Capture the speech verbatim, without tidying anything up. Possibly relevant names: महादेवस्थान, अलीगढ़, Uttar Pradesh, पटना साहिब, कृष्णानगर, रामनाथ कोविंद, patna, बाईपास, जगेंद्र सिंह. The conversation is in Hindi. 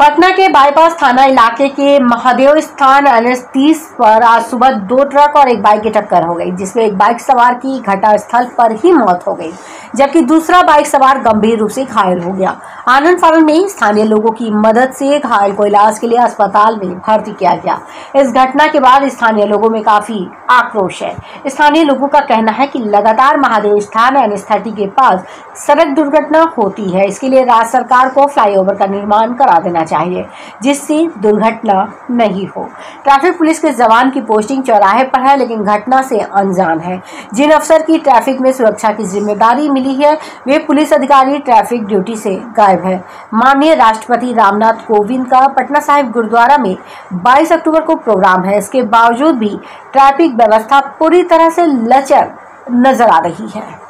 पटना के बाईपास थाना इलाके के महादेवस्थान तीस पर आज सुबह दो ट्रक और एक बाइक की टक्कर हो गई, जिसमें एक बाइक सवार की घटनास्थल पर ही मौत हो गई, जबकि दूसरा बाइक सवार गंभीर रूप से घायल हो गया। आनंद फानन में स्थानीय लोगों की मदद से घायल को इलाज के लिए अस्पताल में भर्ती किया गया। इस घटना के बाद स्थानीय लोगों में काफी आक्रोश है। स्थानीय लोगों का कहना है कि लगातार महादेवस्थान एनस्थर्टी के पास सड़क दुर्घटना होती है, इसके लिए राज्य सरकार को फ्लाईओवर का निर्माण करा देना चाहिए, जिससे दुर्घटना नहीं हो। ट्रैफिक पुलिस के जवान की पोस्टिंग चौराहे पर है, लेकिन घटना से अनजान है। जिन अफसर की ट्रैफिक में सुरक्षा की जिम्मेदारी मिली है, वे पुलिस अधिकारी ट्रैफिक ड्यूटी से गायब है। माननीय राष्ट्रपति रामनाथ कोविंद का पटना साहिब गुरुद्वारा में बाईस अक्टूबर को प्रोग्राम है, इसके बावजूद भी ट्रैफिक व्यवस्था पूरी तरह से लचर नजर आ रही है।